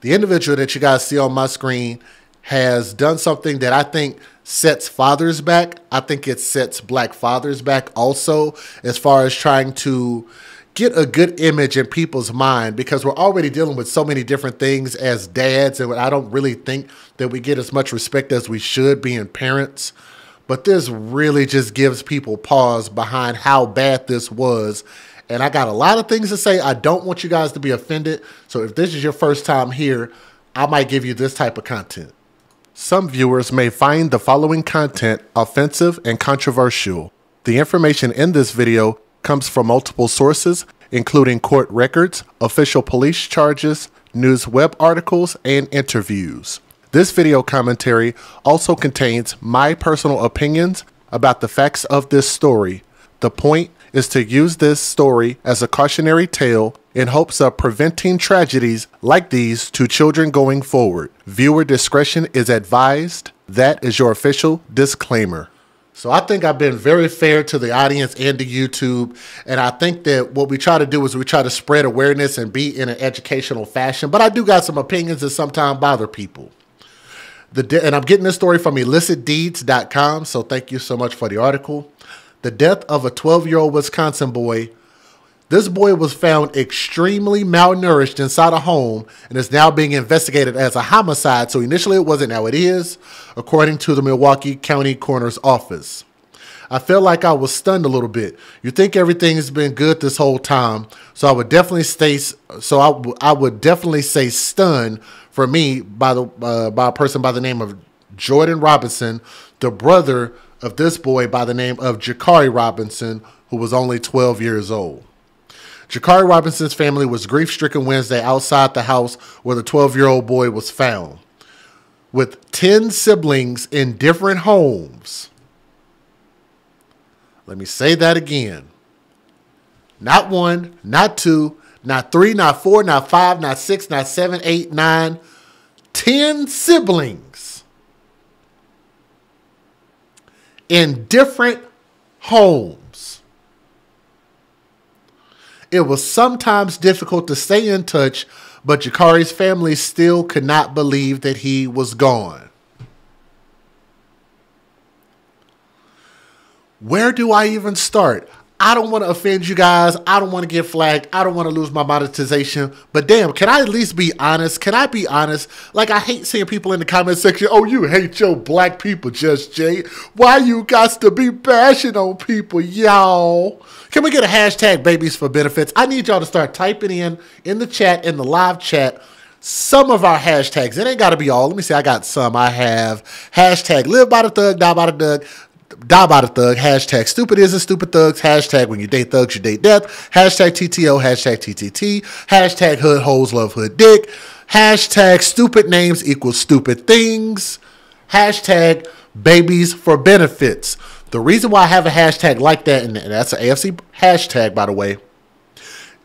The individual that you guys see on my screen has done something that I think sets fathers back. I think it sets black fathers back also, as far as trying to get a good image in people's mind, because we're already dealing with so many different things as dads, and I don't really think that we get as much respect as we should being parents. But this really just gives people pause behind how bad this was. And I got a lot of things to say. I don't want you guys to be offended. So if this is your first time here, I might give you this type of content. Some viewers may find the following content offensive and controversial. The information in this video comes from multiple sources, including court records, official police charges, news web articles, and interviews. This video commentary also contains my personal opinions about the facts of this story. The point is to use this story as a cautionary tale in hopes of preventing tragedies like these to children going forward. Viewer discretion is advised. That is your official disclaimer. So I think I've been very fair to the audience and to YouTube. And I think that what we try to do is we try to spread awareness and be in an educational fashion. But I do got some opinions that sometimes bother people. And I'm getting this story from illicitdeeds.com. So thank you so much for the article. The death of a 12-year-old Wisconsin boy. This boy was found extremely malnourished inside a home and is now being investigated as a homicide. So initially it wasn't, now it is, according to the Milwaukee County Coroner's Office. I feel like I was stunned a little bit. You think everything has been good this whole time, so I would definitely say stunned for me by a person by the name of Jordan Robinson, the brother of this boy by the name of Jacari Robinson, who was only 12 years old. Jacari Robinson's family was grief-stricken Wednesday outside the house where the 12-year-old boy was found. With 10 siblings in different homes. Let me say that again. Not one, not two, not three, not four, not five, not six, not seven, eight, 9, 10 siblings in different homes. It was sometimes difficult to stay in touch, but Jacari's family still could not believe that he was gone. Where do I even start? I don't want to offend you guys. I don't want to get flagged. I don't want to lose my monetization. But damn, can I at least be honest? Can I be honest? Like, I hate seeing people in the comment section, "Oh, you hate your black people, Just Jay. Why you got to be bashing on people, y'all?" Can we get a hashtag babies for benefits? I need y'all to start typing in the chat, in the live chat, some of our hashtags. It ain't got to be all. Let me see. I got some. I have hashtag live by the thug, die by the thug. Die by the thug, hashtag stupid isn't stupid thugs, hashtag when you date thugs, you date death, hashtag TTO, hashtag TTT, hashtag hood hoes love hood dick, hashtag stupid names equals stupid things, hashtag babies for benefits. The reason why I have a hashtag like that, and that's an AFC hashtag, by the way,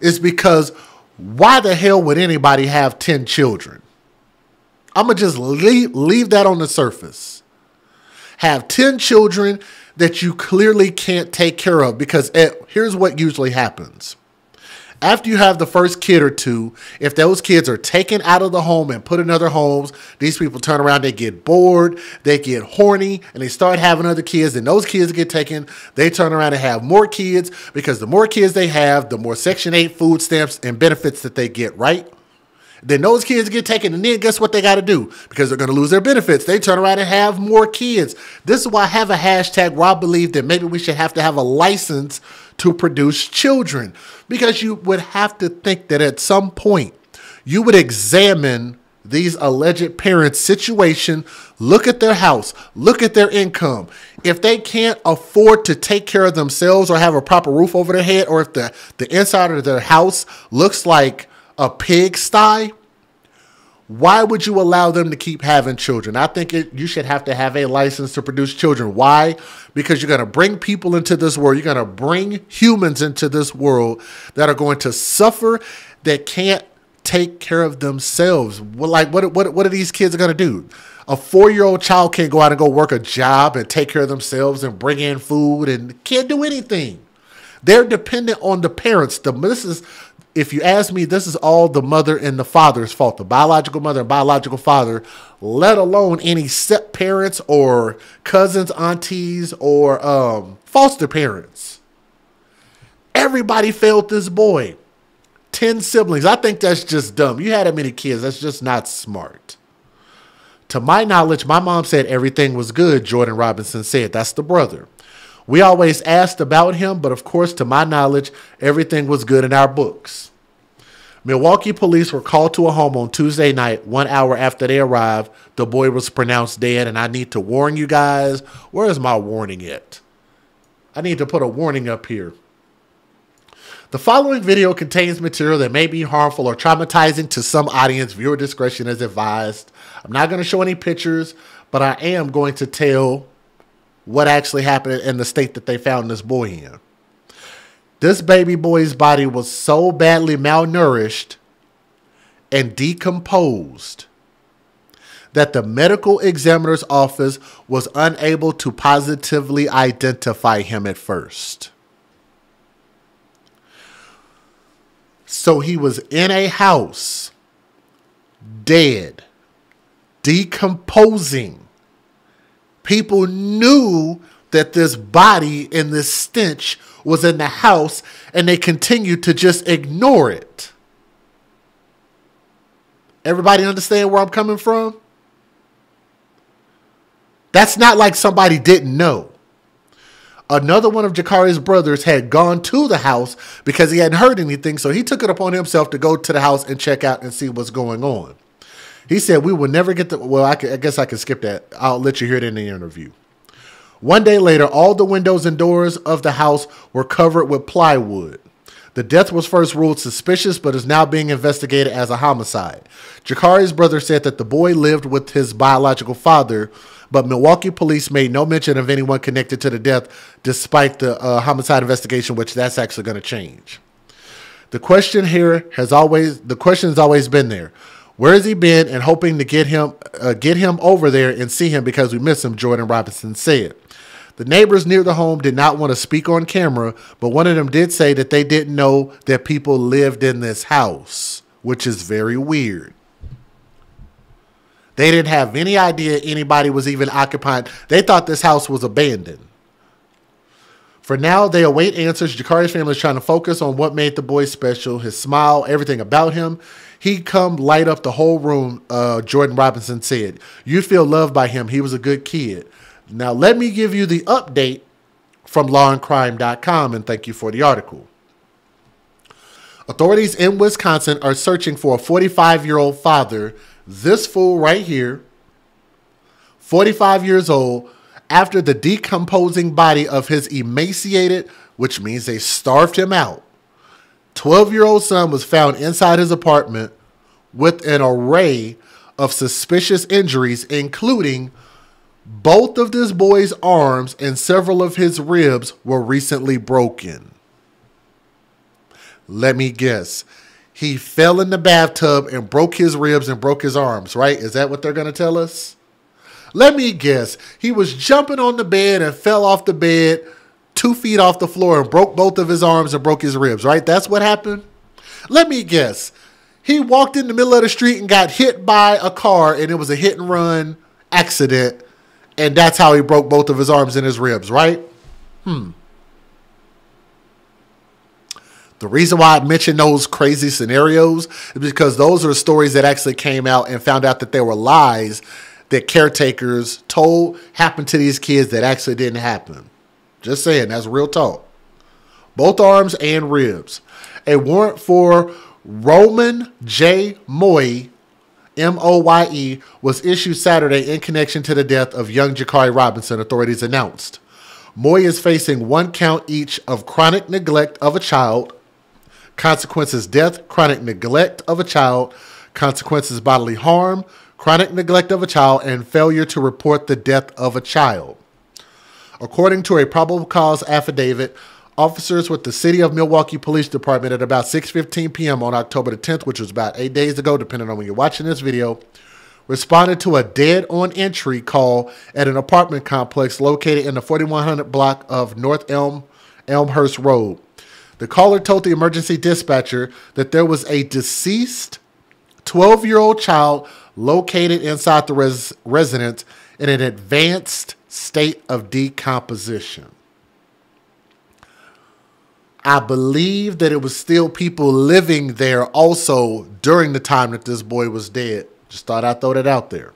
is because why the hell would anybody have 10 children? I'm going to just leave that on the surface. Have 10 children that you clearly can't take care of, because here's what usually happens. After you have the first kid or two, if those kids are taken out of the home and put in other homes, these people turn around, they get bored, they get horny, and they start having other kids, and those kids get taken. They turn around and have more kids, because the more kids they have, the more Section 8 food stamps and benefits that they get, right? Then those kids get taken, and then guess what they got to do? Because they're going to lose their benefits. They turn around and have more kids. This is why I have a hashtag where I believe that maybe we should have to have a license to produce children. Because you would have to think that at some point you would examine these alleged parents' situation, look at their house, look at their income. If they can't afford to take care of themselves or have a proper roof over their head, or if the inside of their house looks like a pigsty, why would you allow them to keep having children? I think you should have to have a license to produce children. Why? Because you're going to bring people into this world. You're going to bring humans into this world that are going to suffer, that can't take care of themselves. Like, what are these kids going to do? A 4-year-old child can't go out and go work a job and take care of themselves and bring in food and can't do anything. They're dependent on the parents. This is if you ask me, this is all the mother and the father's fault, the biological mother and biological father, let alone any step parents or cousins, aunties, or foster parents. Everybody failed this boy. 10 siblings. I think that's just dumb. You had that many kids. That's just not smart. To my knowledge, my mom said everything was good, Jordan Robinson said. That's the brother. We always asked about him, but of course, to my knowledge, everything was good in our books. Milwaukee police were called to a home on Tuesday night. 1 hour after they arrived, the boy was pronounced dead, and I need to warn you guys. Where is my warning at? I need to put a warning up here. The following video contains material that may be harmful or traumatizing to some audience. Viewer discretion is advised. I'm not going to show any pictures, but I am going to tell what actually happened in the state that they found this boy in. This baby boy's body was so badly malnourished and decomposed that the medical examiner's office was unable to positively identify him at first. So he was in a house, dead, decomposing. People knew that this body and this stench was in the house, and they continued to just ignore it. Everybody understand where I'm coming from? That's not like somebody didn't know. Another one of Jacari's brothers had gone to the house because he hadn't heard anything, so he took it upon himself to go to the house and check out and see what's going on. He said, we will never get the... Well, I guess I can skip that. I'll let you hear it in the interview. 1 day later, all the windows and doors of the house were covered with plywood. The death was first ruled suspicious, but is now being investigated as a homicide. Jacari's brother said that the boy lived with his biological father, but Milwaukee police made no mention of anyone connected to the death, despite the homicide investigation, which that's actually going to change. The question here has always, the question's always been there. Where has he been? And hoping to get him over there and see him because we miss him, Jordan Robinson said. The neighbors near the home did not want to speak on camera, but one of them did say that they didn't know that people lived in this house, which is very weird. They didn't have any idea anybody was even occupying. They thought this house was abandoned. For now, they await answers. Jacari's family is trying to focus on what made the boy special, his smile, everything about him. He come light up the whole room, Jordan Robinson said. You feel loved by him. He was a good kid. Now, let me give you the update from lawandcrime.com, and thank you for the article. Authorities in Wisconsin are searching for a 45-year-old father, this fool right here, 45 years old, after the decomposing body of his emaciated, which means they starved him out, 12-year-old son was found inside his apartment with an array of suspicious injuries, including both of this boy's arms and several of his ribs were recently broken. Let me guess. He fell in the bathtub and broke his ribs and broke his arms, right? Is that what they're going to tell us? Let me guess. He was jumping on the bed and fell off the bed 2 feet off the floor and broke both of his arms and broke his ribs, right? That's what happened? Let me guess. He walked in the middle of the street and got hit by a car, and it was a hit and run accident. And that's how he broke both of his arms and his ribs, right? The reason why I mentioned those crazy scenarios is because those are stories that actually came out and found out that there were lies that caretakers told happened to these kids that actually didn't happen. Just saying, that's real talk. Both arms and ribs. A warrant for Roman J. Moye, M-O-Y-E, was issued Saturday in connection to the death of young Jacari Robinson, authorities announced. Moye is facing 1 count each of chronic neglect of a child, consequences death, chronic neglect of a child, consequences bodily harm, chronic neglect of a child, and failure to report the death of a child. According to a probable cause affidavit, officers with the City of Milwaukee Police Department at about 6:15 p.m. on October the 10th, which was about 8 days ago, depending on when you're watching this video, responded to a dead-on entry call at an apartment complex located in the 4100 block of North Elmhurst Road. The caller told the emergency dispatcher that there was a deceased 12-year-old child located inside the residence in an advanced state of decomposition. I believe that it was still people living there also during the time that this boy was dead. Just thought I'd throw that out there.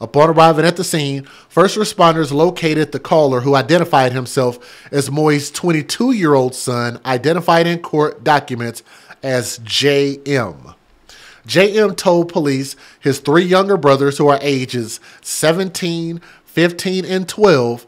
Upon arriving at the scene, first responders located the caller, who identified himself as Moye's 22-year-old son, identified in court documents as J.M. J.M. told police his three younger brothers, who are ages 17, 15, and 12,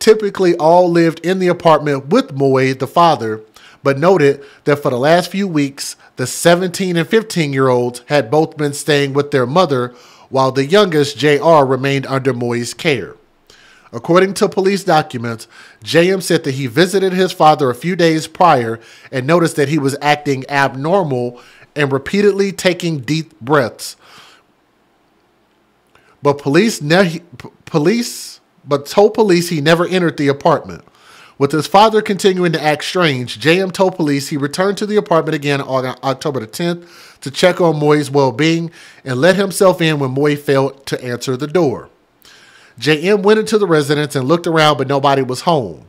typically all lived in the apartment with Moye, the father, but noted that for the last few weeks, the 17 and 15-year-olds had both been staying with their mother, while the youngest, JR, remained under Moye's care. According to police documents, JM said that he visited his father a few days prior and noticed that he was acting abnormal and repeatedly taking deep breaths. But told police he never entered the apartment. With his father continuing to act strange, JM told police he returned to the apartment again on October the 10th to check on Moye's well-being and let himself in when Moye failed to answer the door. JM went into the residence and looked around, but nobody was home.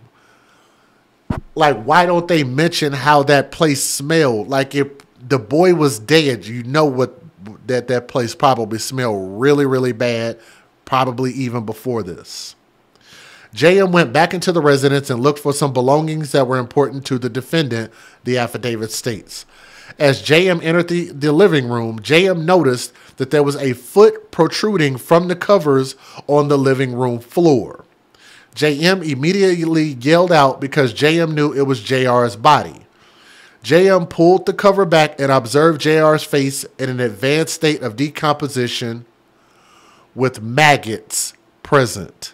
Like, why don't they mention how that place smelled? Like, if the boy was dead, you know what that place probably smelled really, really bad, probably even before this. JM went back into the residence and looked for some belongings that were important to the defendant, the affidavit states. As JM entered the living room, JM noticed that there was a foot protruding from the covers on the living room floor. JM immediately yelled out because JM knew it was JR's body. JM pulled the cover back and observed JR's face in an advanced state of decomposition with maggots present.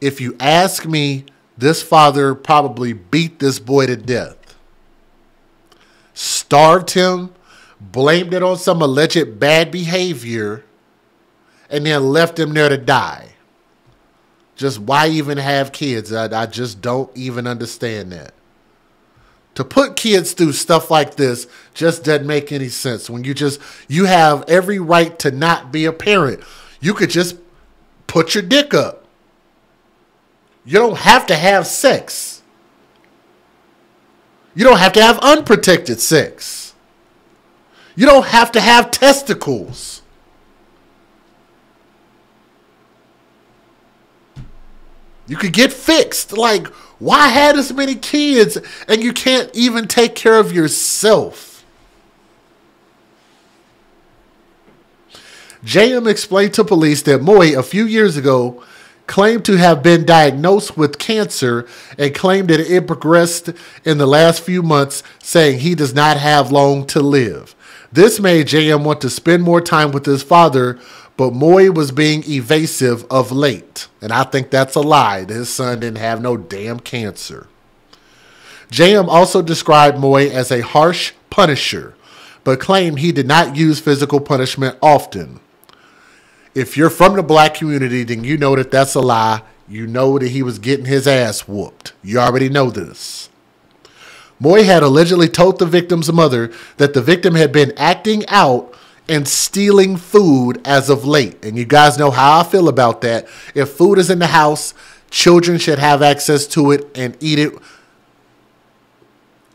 If you ask me, this father probably beat this boy to death, starved him, blamed it on some alleged bad behavior, and then left him there to die. Just why even have kids? I just don't even understand that. To put kids through stuff like this just doesn't make any sense. When you have every right to not be a parent. You could just put your dick up. You don't have to have sex. You don't have to have unprotected sex. You don't have to have testicles. You could get fixed. Like, why have as many kids and you can't even take care of yourself? JM explained to police that Moye, a few years ago, claimed to have been diagnosed with cancer and claimed that it progressed in the last few months, saying he does not have long to live. This made JM want to spend more time with his father, but Moye was being evasive of late. And I think that's a lie. His son didn't have no damn cancer. JM also described Moye as a harsh punisher, but claimed he did not use physical punishment often. If you're from the black community, then you know that that's a lie. You know that he was getting his ass whooped. You already know this. Moye had allegedly told the victim's mother that the victim had been acting out and stealing food as of late. And you guys know how I feel about that. If food is in the house, children should have access to it and eat it.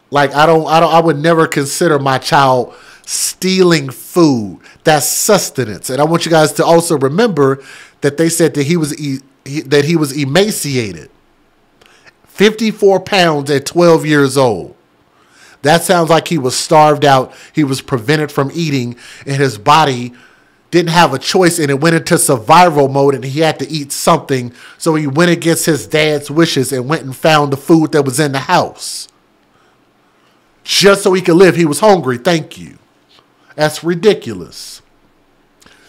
Like, I would never consider my child stealing food. That's sustenance. And I want you guys to also remember that they said that he was emaciated, 54 pounds at 12 years old. That sounds like he was starved out. He was prevented from eating, and his body didn't have a choice, and it went into survival mode, and he had to eat something. So he went against his dad's wishes and went and found the food that was in the house just so he could live. He was hungry. Thank you. That's ridiculous.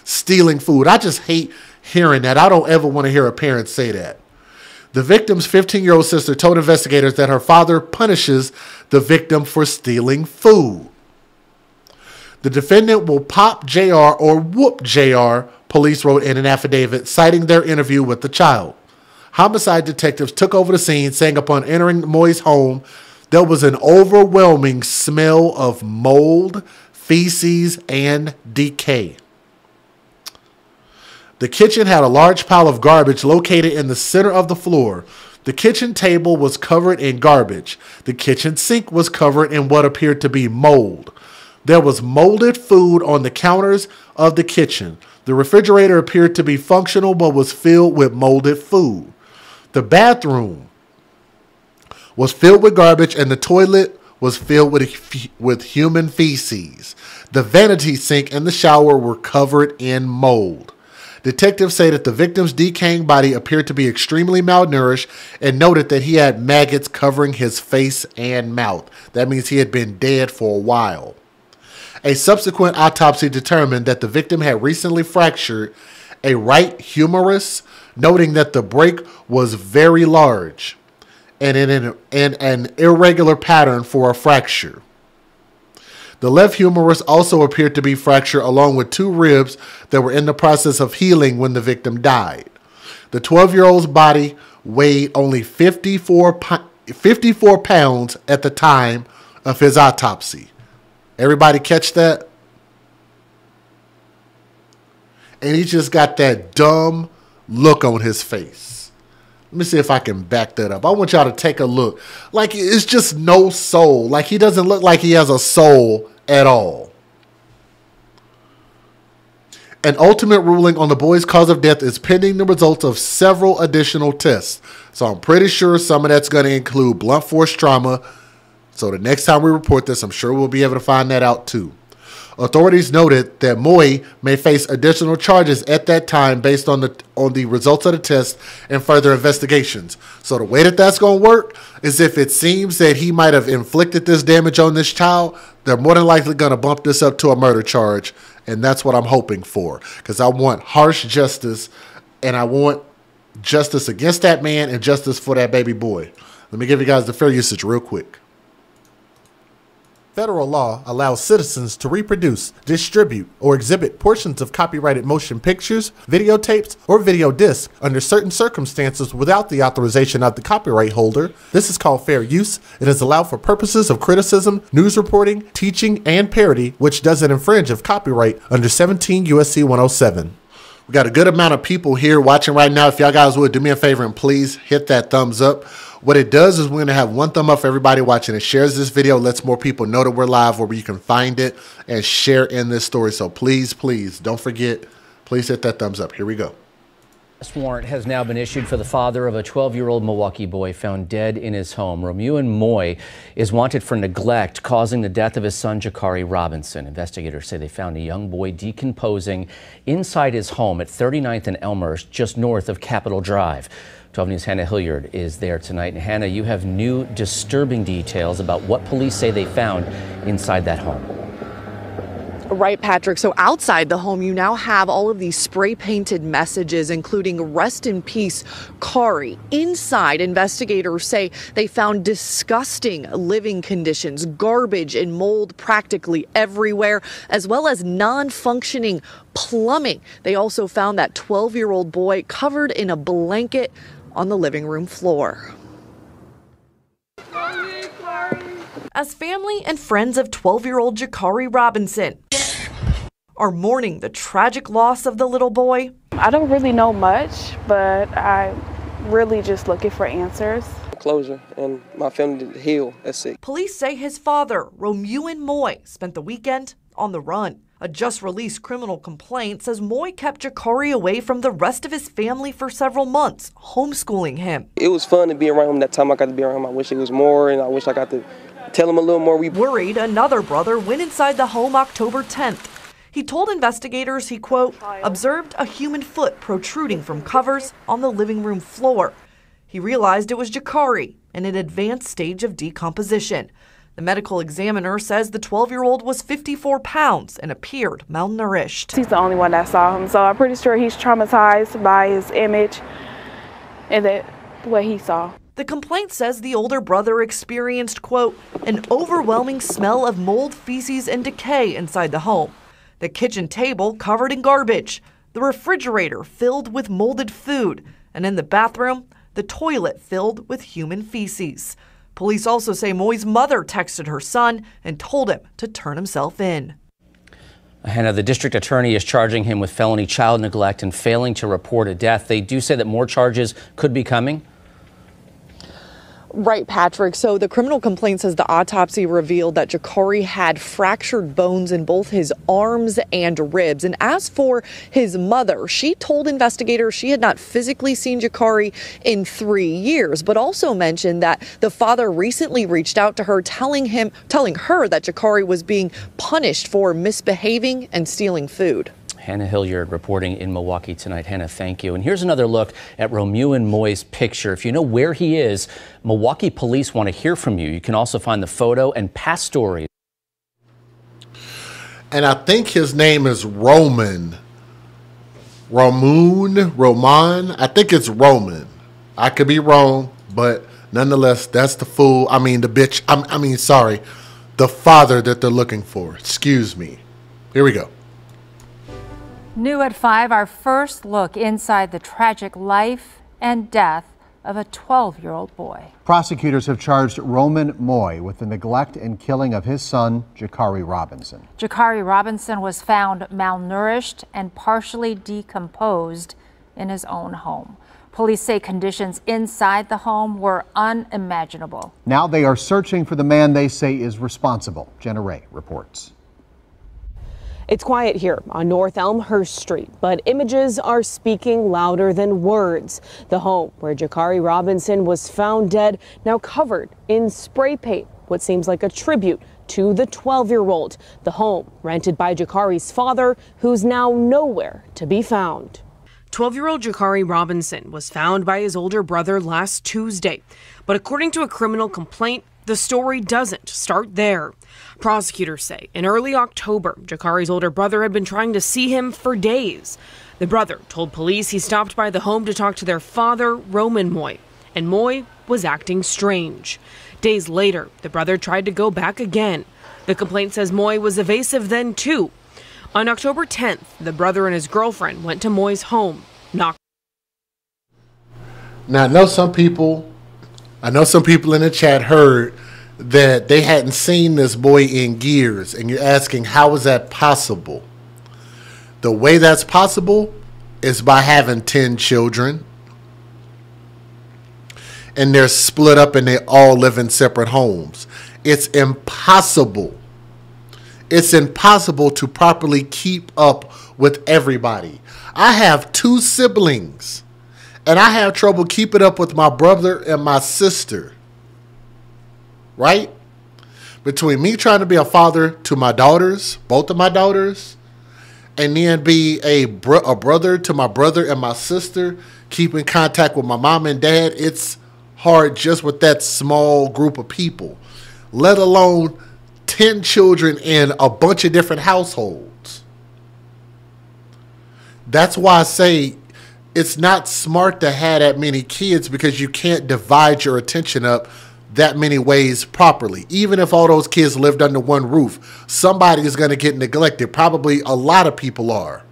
Stealing food. I just hate hearing that. I don't ever want to hear a parent say that. The victim's 15-year-old sister told investigators that her father punishes the victim for stealing food. The defendant will pop JR or whoop JR, Police wrote in an affidavit citing their interview with the child. Homicide detectives took over the scene, saying upon entering Moye's home, there was an overwhelming smell of mold, feces, and decay. The kitchen had a large pile of garbage located in the center of the floor. The kitchen table was covered in garbage. The kitchen sink was covered in what appeared to be mold. There was molded food on the counters of the kitchen. The refrigerator appeared to be functional but was filled with molded food. The bathroom was filled with garbage and the toilet was filled with human feces. The vanity sink and the shower were covered in mold. Detectives say that the victim's decaying body appeared to be extremely malnourished and noted that he had maggots covering his face and mouth. That means he had been dead for a while. A subsequent autopsy determined that the victim had recently fractured a right humerus, noting that the break was very large and in an irregular pattern for a fracture. The left humerus also appeared to be fractured along with two ribs that were in the process of healing when the victim died. The 12-year-old's body weighed only 54 pounds at the time of his autopsy. Everybody catch that? And he just got that dumb look on his face. Let me see if I can back that up. I want y'all to take a look. Like, it's just no soul. Like, he doesn't look like he has a soul at all. An ultimate ruling on the boy's cause of death is pending the results of several additional tests. So I'm pretty sure some of that's going to include blunt force trauma. So the next time we report this, I'm sure we'll be able to find that out too. Authorities noted that Moye may face additional charges at that time based on the results of the test and further investigations. So the way that that's going to work is if it seems that he might have inflicted this damage on this child, they're more than likely going to bump this up to a murder charge. And that's what I'm hoping for, because I want harsh justice, and I want justice against that man and justice for that baby boy. Let me give you guys the fair usage real quick. Federal law allows citizens to reproduce, distribute, or exhibit portions of copyrighted motion pictures, videotapes, or video discs under certain circumstances without the authorization of the copyright holder. This is called fair use. It is allowed for purposes of criticism, news reporting, teaching, and parody, which doesn't infringe of copyright under 17 U.S.C. 107. We got a good amount of people here watching right now. If y'all guys would do me a favor and please hit that thumbs up. What it does is we're going to have one thumb up for everybody watching. It shares this video, lets more people know that we're live, where you can find it and share in this story. So please, please don't forget, please hit that thumbs up. Here we go. Arrest warrant has now been issued for the father of a 12-year-old Milwaukee boy found dead in his home. Roman Moye is wanted for neglect causing the death of his son, Jacari Robinson. Investigators say they found a young boy decomposing inside his home at 39th and Elmhurst, just north of Capitol Drive. 12 News' Hannah Hilliard is there tonight. And Hannah, you have new disturbing details about what police say they found inside that home. Right, Patrick. So outside the home, you now have all of these spray painted messages, including "Rest in Peace, Kari." Inside, investigators say they found disgusting living conditions, garbage and mold practically everywhere, as well as non-functioning plumbing. They also found that 12-year-old boy covered in a blanket on the living room floor. As family and friends of 12-year-old Jacari Robinson are mourning the tragic loss of the little boy. I don't really know much, but I'm really just looking for answers. Closure and my family to heal, that's it. Police say his father, Roman Moye, spent the weekend on the run. A just-released criminal complaint says Moye kept Jacari away from the rest of his family for several months, homeschooling him. It was fun to be around him that time I got to be around him. I wish it was more, and I wish I got to tell him a little more. Worried, another brother went inside the home October 10th. He told investigators he, quote, observed a human foot protruding from covers on the living room floor. He realized it was Jacari in an advanced stage of decomposition. The medical examiner says the 12-year-old was 54 pounds and appeared malnourished. He's the only one that saw him, so I'm pretty sure he's traumatized by his image and what he saw. The complaint says the older brother experienced, quote, an overwhelming smell of mold, feces, and decay inside the home. The kitchen table covered in garbage. the refrigerator filled with molded food, and in the bathroom, the toilet filled with human feces. Police also say Moye's mother texted her son and told him to turn himself in. Hannah, the district attorney is charging him with felony child neglect and failing to report a death. They do say that more charges could be coming. Right, Patrick. So the criminal complaint says the autopsy revealed that Jacari had fractured bones in both his arms and ribs. And as for his mother, she told investigators she had not physically seen Jacari in 3 years, but also mentioned that the father recently reached out to her, telling her that Jacari was being punished for misbehaving and stealing food. Hannah Hilliard reporting in Milwaukee tonight. Hannah, thank you. And here's another look at Romuan Moye's picture. If you know where he is, Milwaukee police want to hear from you. You can also find the photo and past stories. And I think his name is Roman. I think it's Roman. I could be wrong, but nonetheless, that's the fool. I mean, the bitch. I mean, sorry, the father that they're looking for. Excuse me. Here we go. New at 5, our first look inside the tragic life and death of a 12-year-old boy. Prosecutors have charged Roman Moye with the neglect and killing of his son, Jacari Robinson. Jacari Robinson was found malnourished and partially decomposed in his own home. Police say conditions inside the home were unimaginable. Now they are searching for the man they say is responsible. Jenna Ray reports. It's quiet here on North Elmhurst Street, but images are speaking louder than words. The home where Jacari Robinson was found dead, now covered in spray paint, what seems like a tribute to the 12-year-old. The home rented by Jacari's father, who's now nowhere to be found. 12-year-old Jacari Robinson was found by his older brother last Tuesday, but according to a criminal complaint, the story doesn't start there. Prosecutors say in early October, Jacari's older brother had been trying to see him for days. The brother told police he stopped by the home to talk to their father, Roman Moye, and Moye was acting strange. Days later, the brother tried to go back again. The complaint says Moye was evasive then too. On October 10th, the brother and his girlfriend went to Moye's home, knocked. Now, I know some people in the chat heard that they hadn't seen this boy in years, and you're asking, how is that possible? The way that's possible is by having 10 children, and they're split up and they all live in separate homes. It's impossible. It's impossible to properly keep up with everybody. I have 2 siblings. And I have trouble keeping up with my brother and my sister, right? Between me trying to be a father to my daughters, both of my daughters, and then be a brother to my brother and my sister, keeping contact with my mom and dad, it's hard just with that small group of people, let alone 10 children in a bunch of different households. That's why I say, it's not smart to have that many kids because you can't divide your attention up that many ways properly. Even if all those kids lived under one roof, somebody is going to get neglected. Probably a lot of people are.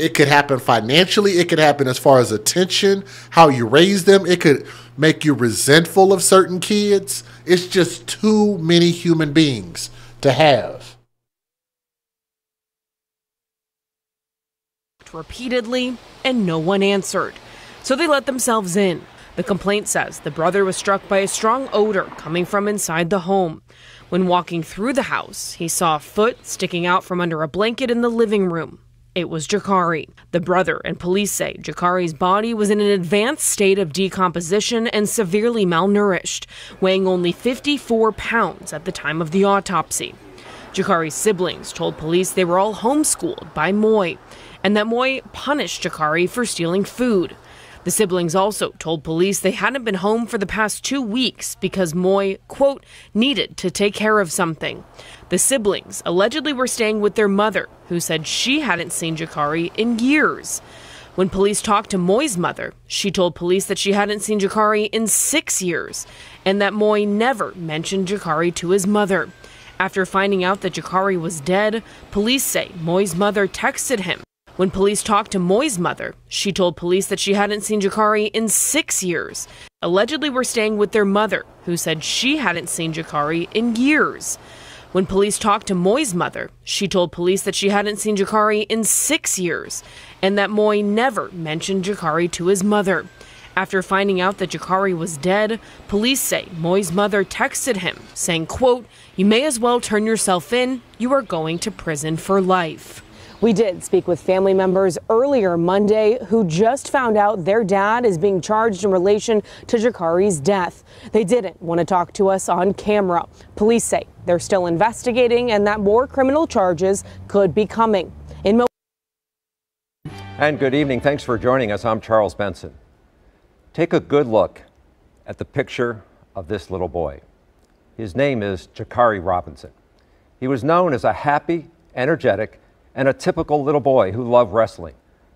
It could happen financially. It could happen as far as attention, how you raise them. It could make you resentful of certain kids. It's just too many human beings to have. Repeatedly, and no one answered. So they let themselves in. The complaint says the brother was struck by a strong odor coming from inside the home. When walking through the house, he saw a foot sticking out from under a blanket in the living room. It was Jacari. The brother and police say Jacari's body was in an advanced state of decomposition and severely malnourished, weighing only 54 pounds at the time of the autopsy. Jacari's siblings told police they were all homeschooled by Moye, and that Moye punished Jacari for stealing food. The siblings also told police they hadn't been home for the past 2 weeks because Moye, quote, needed to take care of something. The siblings allegedly were staying with their mother, who said she hadn't seen Jacari in years. When police talked to Moye's mother, she told police that she hadn't seen Jacari in 6 years, and that Moye never mentioned Jacari to his mother. After finding out that Jacari was dead, police say Moye's mother texted him, When police talked to Moye's mother, she told police that she hadn't seen Jacari in 6 years. Allegedly were staying with their mother, who said she hadn't seen Jacari in years. When police talked to Moye's mother, she told police that she hadn't seen Jacari in 6 years and that Moye never mentioned Jacari to his mother. After finding out that Jacari was dead, police say Moye's mother texted him, saying, quote, "You may as well turn yourself in. You are going to prison for life." We did speak with family members earlier Monday who just found out their dad is being charged in relation to Jacari's death. They didn't want to talk to us on camera. Police say they're still investigating and that more criminal charges could be coming. And good evening. Thanks for joining us. I'm Charles Benson. Take a good look at the picture of this little boy. His name is Jacari Robinson. He was known as a happy, energetic, and a typical little boy who loved wrestling.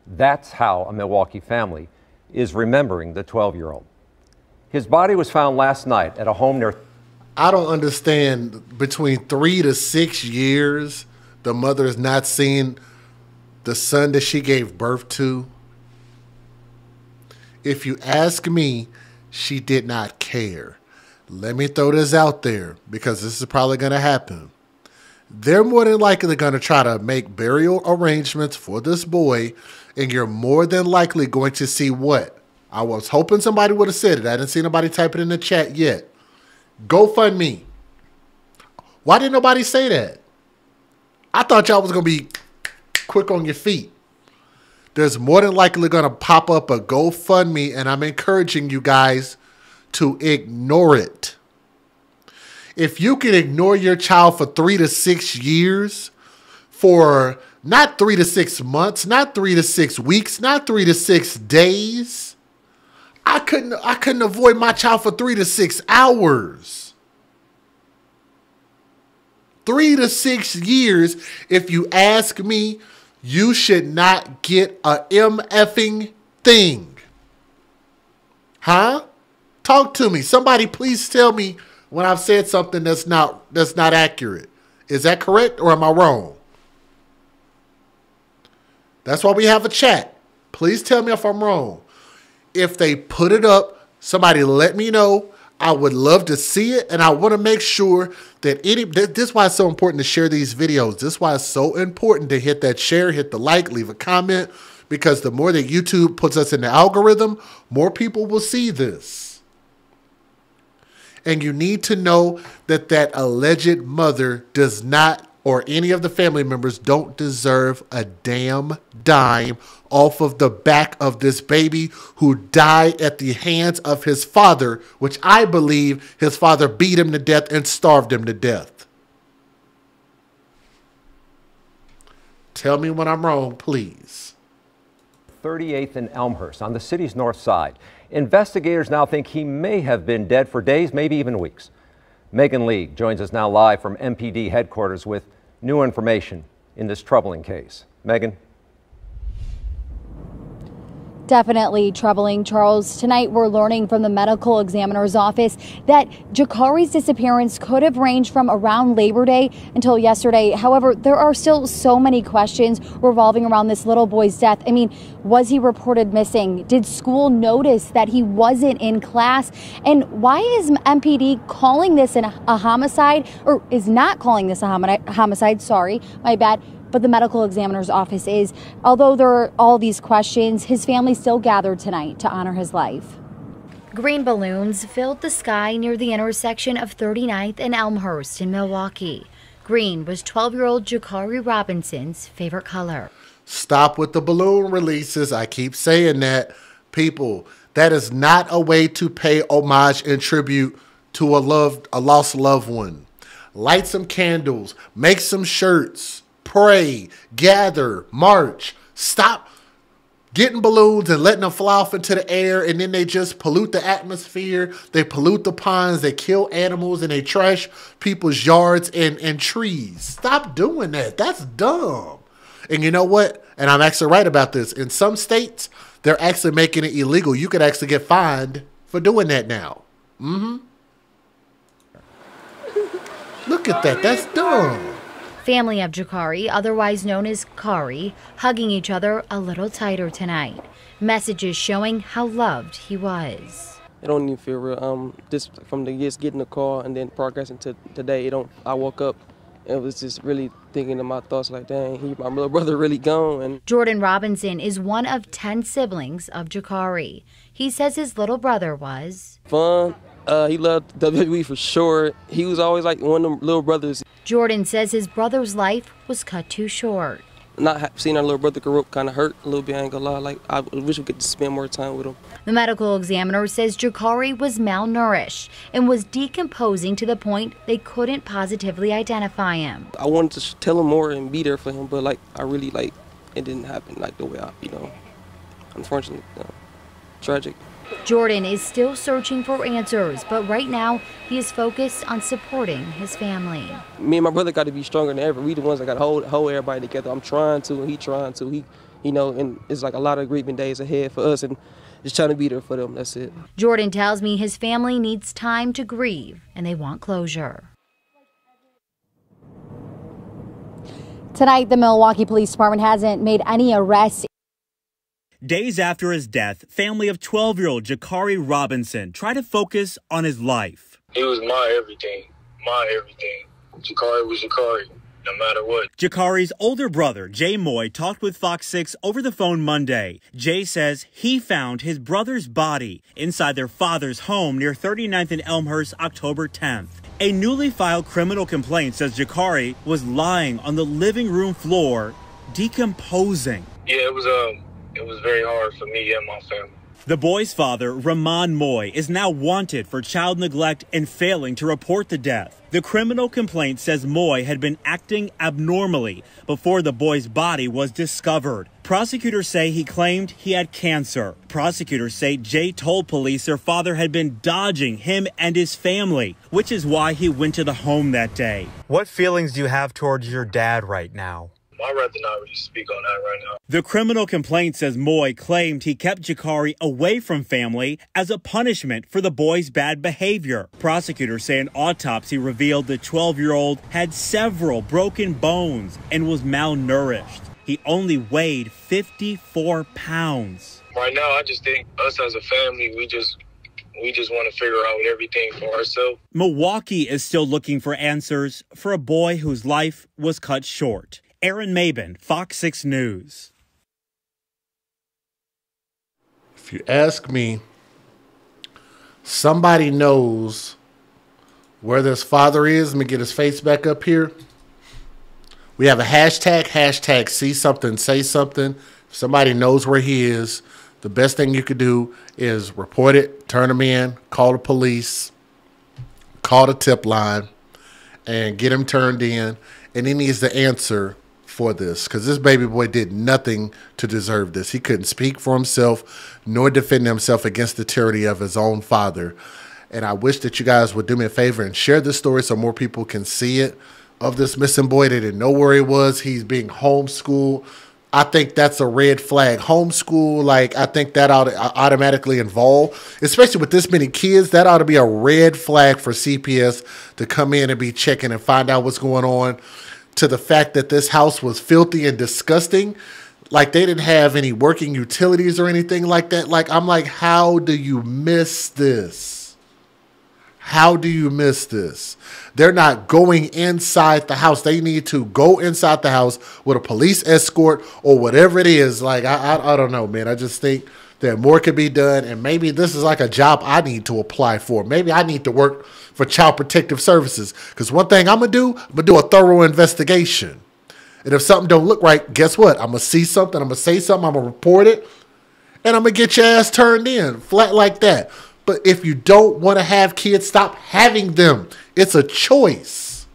That's how a Milwaukee family is remembering the 12-year-old. His body was found last night at a home near... I don't understand, between 3 to 6 years, the mother has not seen the son that she gave birth to. If you ask me, she did not care. Let me throw this out there because this is probably going to happen. They're more than likely going to try to make burial arrangements for this boy, and you're more than likely going to see what? I was hoping somebody would have said it. I didn't see nobody type it in the chat yet. GoFundMe. Why didn't nobody say that? I thought y'all was going to be quick on your feet. There's more than likely going to pop up a GoFundMe, and I'm encouraging you guys to ignore it. If you can ignore your child for 3 to 6 years, for not 3 to 6 months, not 3 to 6 weeks, not 3 to 6 days, I couldn't avoid my child for 3 to 6 hours. 3 to 6 years, if you ask me, you should not get a MFing thing. Huh? Talk to me. Somebody please tell me when I've said something that's not accurate. Is that correct or am I wrong? That's why we have a chat. Please tell me if I'm wrong. If they put it up, somebody let me know. I would love to see it, and I want to make sure that this is why it's so important to share these videos. This is why it's so important to hit that share, hit the like, leave a comment, because the more that YouTube puts us in the algorithm, more people will see this. And you need to know that that alleged mother does not, or any of the family members don't deserve a damn dime off of the back of this baby who died at the hands of his father, which I believe his father beat him to death and starved him to death. Tell me when I'm wrong, please. 38th and Elmhurst on the city's north side. Investigators now think he may have been dead for days, maybe even weeks. Megan League joins us now live from MPD headquarters with new information in this troubling case. Megan. Definitely troubling, Charles. Tonight we're learning from the medical examiner's office that Jacari's disappearance could have ranged from around Labor Day until yesterday. However, there are still so many questions revolving around this little boy's death. I mean, was he reported missing? Did school notice that he wasn't in class? And why is MPD calling this a homicide, or is not calling this a homicide? Sorry, my bad. But the medical examiner's office is. Although there are all these questions, his family still gathered tonight to honor his life. Green balloons filled the sky near the intersection of 39th and Elmhurst in Milwaukee. Green was 12-year-old Jacari Robinson's favorite color. Stop with the balloon releases. I keep saying that. People, that is not a way to pay homage and tribute to a lost loved one. Light some candles, make some shirts. Pray, gather, march. Stop getting balloons and letting them fly off into the air, and then they just pollute the atmosphere. They pollute the ponds. They kill animals, and they trash people's yards and trees. Stop doing that. That's dumb. And you know what? And I'm actually right about this. In some states, they're actually making it illegal. You could actually get fined for doing that now. Look at that. That's dumb. family of Jacari, otherwise known as Kari, hugging each other a little tighter tonight. Messages showing how loved he was. It don't even feel real. Just from the just getting the call and then progressing to today, I woke up. It was just really thinking in my thoughts like, dang, my little brother really gone. And Jordan Robinson is one of 10 siblings of Jacari. He says his little brother was fun. He loved WWE for sure. He was always like one of them little brothers. Jordan says his brother's life was cut too short. Not seeing our little brother grow up kind of hurt a little bit, I ain't gonna lie. Like, I wish we could spend more time with him. The medical examiner says Jacari was malnourished and was decomposing to the point they couldn't positively identify him. I wanted to tell him more and be there for him, but like, I really like, it didn't happen like the way I, unfortunately, tragic. Jordan is still searching for answers, but right now he is focused on supporting his family. Me and my brother got to be stronger than ever. We the ones that got to hold everybody together. I'm trying to, and he trying to. He, and it's like a lot of grieving days ahead for us, and just trying to be there for them. That's it. Jordan tells me his family needs time to grieve, and they want closure. Tonight, the Milwaukee Police Department hasn't made any arrests. Days after his death, family of 12-year-old Jacari Robinson tried to focus on his life. He was my everything, Jacari was Jacari, no matter what. Jacari's older brother, Jay Moye, talked with Fox 6 over the phone Monday. Jay says he found his brother's body inside their father's home near 39th and Elmhurst October 10th. A newly filed criminal complaint says Jacari was lying on the living room floor, decomposing. Yeah, it was very hard for me and my family. The boy's father, Roman Moye, is now wanted for child neglect and failing to report the death. The criminal complaint says Moye had been acting abnormally before the boy's body was discovered. Prosecutors say he claimed he had cancer. Prosecutors say Jay told police their father had been dodging him and his family, which is why he went to the home that day. What feelings do you have towards your dad right now? I'd rather not really speak on that right now. The criminal complaint says Moye claimed he kept Jacari away from family as a punishment for the boy's bad behavior. Prosecutors say an autopsy revealed the 12-year-old had several broken bones and was malnourished. He only weighed 54 pounds. Right now, I just think us as a family, we just want to figure out everything for ourselves. Milwaukee is still looking for answers for a boy whose life was cut short. Aaron Mabin, Fox 6 News. If you ask me, somebody knows where this father is. Let me get his face back up here. We have a hashtag see something, say something. If somebody knows where he is, the best thing you could do is report it, turn him in, call the police, call the tip line, and get him turned in. And he needs the answer for this, because this baby boy did nothing to deserve this. He couldn't speak for himself nor defend himself against the tyranny of his own father. And I wish that you guys would do me a favor and share this story so more people can see it, of this missing boy. They didn't know where he was. He's being homeschooled. I think that's a red flag. Homeschool, like, I think that ought to automatically involve, especially with this many kids, that ought to be a red flag for CPS to come in and be checking and find out what's going on. To the fact that this house was filthy and disgusting. Like, they didn't have any working utilities or anything like that. Like, I'm like, how do you miss this? How do you miss this? They're not going inside the house. They need to go inside the house with a police escort or whatever it is. Like, I don't know, man. I just think that more could be done, and maybe this is like a job I need to apply for. Maybe I need to work for Child Protective Services, because one thing I'm going to do a thorough investigation. And if something don't look right, guess what? I'm going to see something, I'm going to say something, I'm going to report it, and I'm going to get your ass turned in, flat like that. But if you don't want to have kids, stop having them. It's a choice.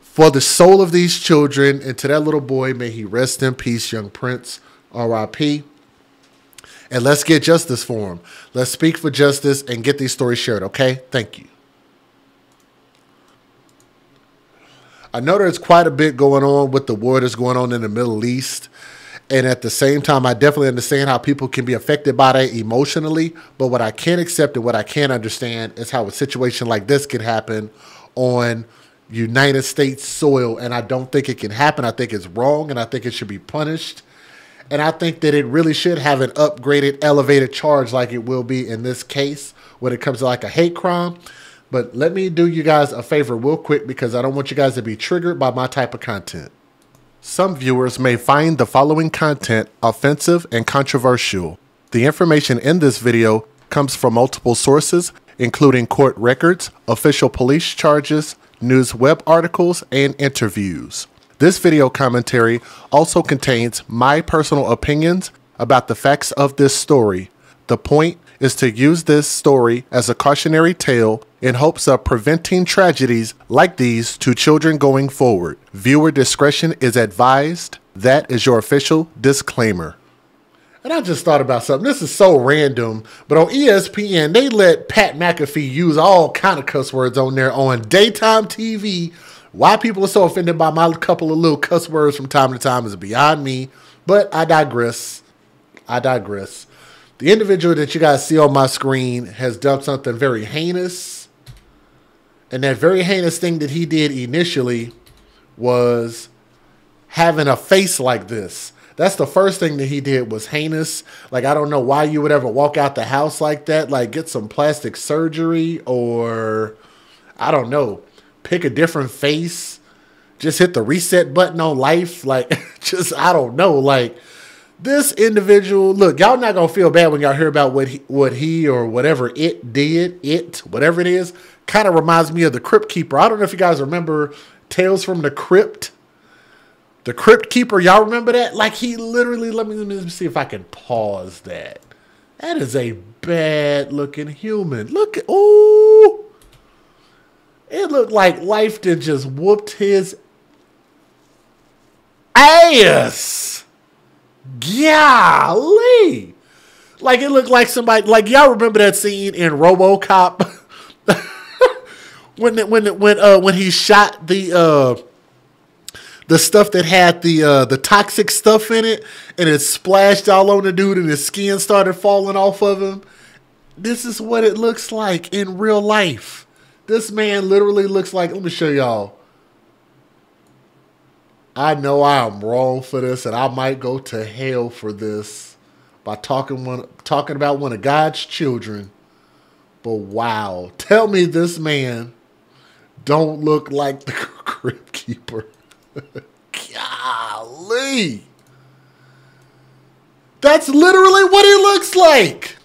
For the soul of these children, and to that little boy, may he rest in peace, young Prince, R.I.P., and let's get justice for him. Let's speak for justice and get these stories shared, okay? Thank you. I know there's quite a bit going on with the war that's going on in the Middle East. And at the same time, I definitely understand how people can be affected by that emotionally. But what I can't accept and what I can't understand is how a situation like this could happen on United States soil, and I don't think it can happen. I think it's wrong, and I think it should be punished. And I think that it really should have an upgraded, elevated charge like it will be in this case when it comes to like a hate crime. But let me do you guys a favor real quick, because I don't want you guys to be triggered by my type of content. Some viewers may find the following content offensive and controversial. The information in this video comes from multiple sources, including court records, official police charges, news web articles, and interviews. This video commentary also contains my personal opinions about the facts of this story. The point is to use this story as a cautionary tale in hopes of preventing tragedies like these to children going forward. Viewer discretion is advised. That is your official disclaimer. And I just thought about something. This is so random, but on ESPN, they let Pat McAfee use all kind of cuss words on there on daytime TV. Why people are so offended by my couple of little cuss words from time to time is beyond me, but I digress. The individual that you guys see on my screen has done something very heinous. And that very heinous thing that he did initially was having a face like this. That's the first thing that he did was heinous. Like, I don't know why you would ever walk out the house like that. Like, get some plastic surgery, or I don't know, pick a different face. Just hit the reset button on life. Like, just, I don't know. Like, this individual, look, y'all not going to feel bad when y'all hear about what he or whatever it did. It, whatever it is, kind of reminds me of the Crypt Keeper. I don't know if you guys remember Tales from the Crypt. The Crypt Keeper, y'all remember that? Like, he literally, let me see if I can pause that. That is a bad-looking human. Look at, ooh. It looked like life did just whooped his ass. Golly. Like, it looked like somebody, like, y'all remember that scene in RoboCop? when he shot the stuff that had the toxic stuff in it, and it splashed all on the dude and his skin started falling off of him. This is what it looks like in real life. This man literally looks like, let me show y'all. I know I am wrong for this, and I might go to hell for this by talking about one of God's children. But wow, tell me this man don't look like the Crypt Keeper. Golly. That's literally what it looks like.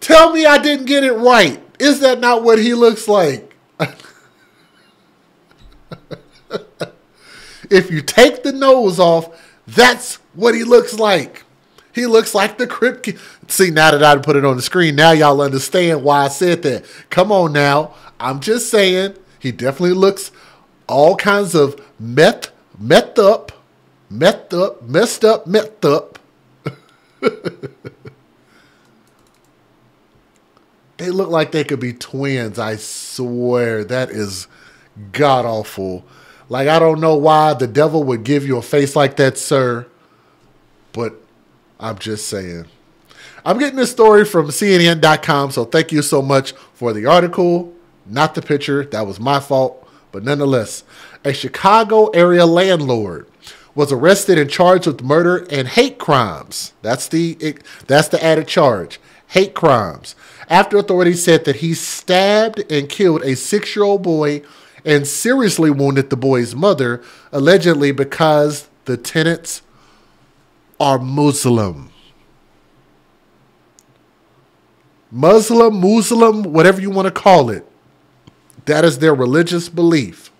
Tell me I didn't get it right. Is that not what he looks like? If you take the nose off, that's what he looks like. He looks like the Crypt Keeper. See, now that I put it on the screen, now y'all understand why I said that. Come on now. I'm just saying, he definitely looks all kinds of messed up. They look like they could be twins. I swear, that is god awful. Like, I don't know why the devil would give you a face like that, sir. But I'm just saying. I'm getting this story from CNN.com, so thank you so much for the article, not the picture. That was my fault. But nonetheless, a Chicago area landlord was arrested and charged with murder and hate crimes. That's the added charge, hate crimes, after authorities said that he stabbed and killed a 6-year-old boy and seriously wounded the boy's mother, allegedly because the tenants are Muslim. Muslim, whatever you want to call it. That is their religious belief,